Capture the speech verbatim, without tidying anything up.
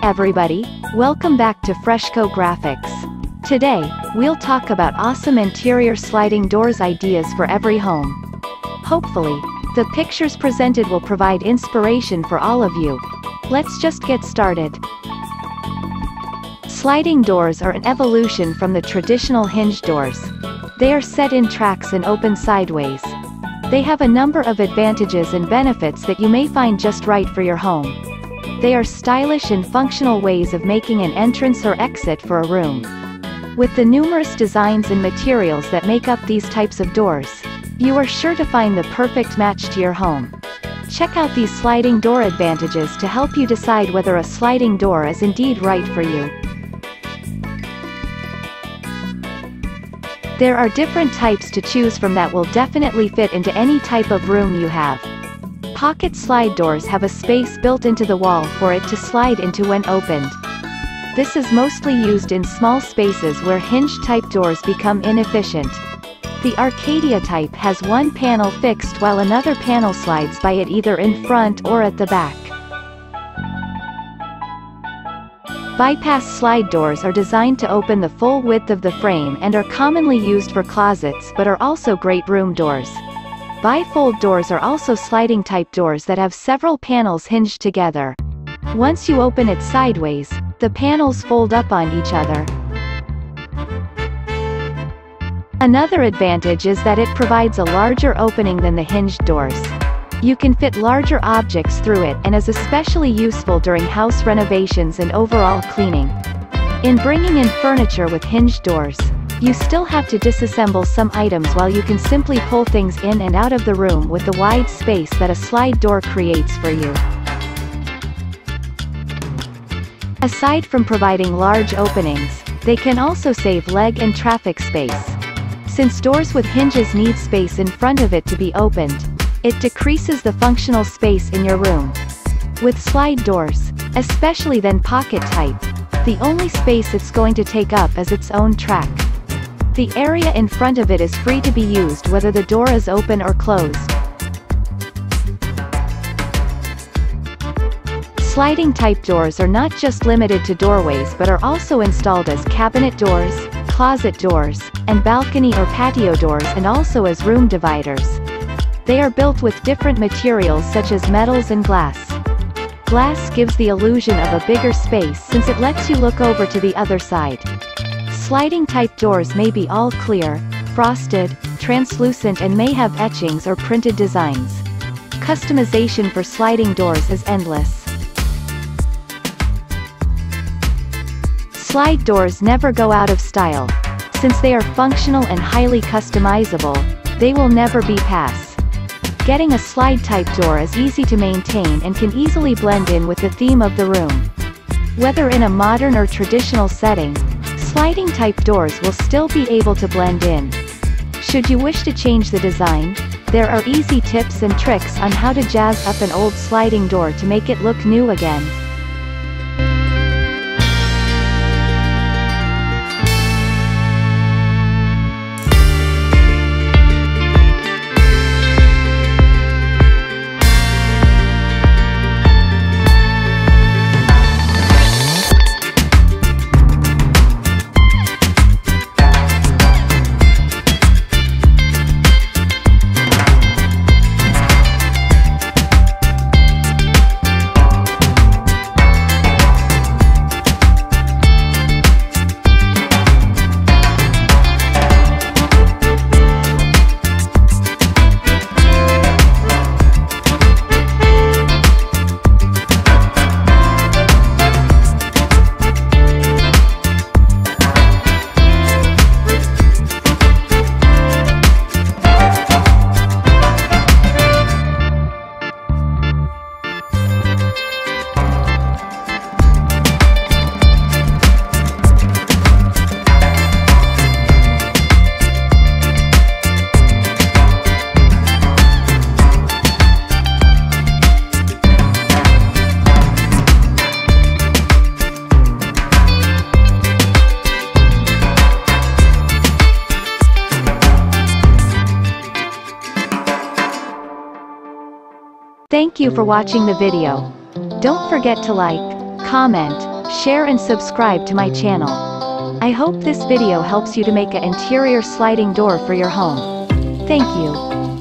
Hi everybody, welcome back to Freshco Graphics. Today, we'll talk about awesome interior sliding doors ideas for every home. Hopefully, the pictures presented will provide inspiration for all of you. Let's just get started. Sliding doors are an evolution from the traditional hinge doors. They are set in tracks and open sideways. They have a number of advantages and benefits that you may find just right for your home. They are stylish and functional ways of making an entrance or exit for a room. With the numerous designs and materials that make up these types of doors, you are sure to find the perfect match to your home. Check out these sliding door advantages to help you decide whether a sliding door is indeed right for you. There are different types to choose from that will definitely fit into any type of room you have. Pocket slide doors have a space built into the wall for it to slide into when opened. This is mostly used in small spaces where hinge-type doors become inefficient. The Arcadia type has one panel fixed while another panel slides by it either in front or at the back. Bypass slide doors are designed to open the full width of the frame and are commonly used for closets but are also great room doors. Bifold doors are also sliding type doors that have several panels hinged together. Once you open it sideways, the panels fold up on each other. Another advantage is that it provides a larger opening than the hinged doors. You can fit larger objects through it and is especially useful during house renovations and overall cleaning. In bringing in furniture with hinged doors, you still have to disassemble some items while you can simply pull things in and out of the room with the wide space that a slide door creates for you. Aside from providing large openings, they can also save leg and traffic space. Since doors with hinges need space in front of it to be opened, it decreases the functional space in your room. With slide doors, especially then pocket type, the only space it's going to take up is its own track. The area in front of it is free to be used whether the door is open or closed. Sliding type doors are not just limited to doorways but are also installed as cabinet doors, closet doors, and balcony or patio doors, and also as room dividers. They are built with different materials such as metals and glass. Glass gives the illusion of a bigger space since it lets you look over to the other side. Sliding type doors may be all clear, frosted, translucent, and may have etchings or printed designs. Customization for sliding doors is endless. Slide doors never go out of style. Since they are functional and highly customizable, they will never be passed. Getting a slide type door is easy to maintain and can easily blend in with the theme of the room. Whether in a modern or traditional setting, sliding type doors will still be able to blend in. Should you wish to change the design, there are easy tips and tricks on how to jazz up an old sliding door to make it look new again. Thank you for watching the video. Don't forget to like, comment, share and subscribe to my channel. I hope this video helps you to make an interior sliding door for your home. Thank you.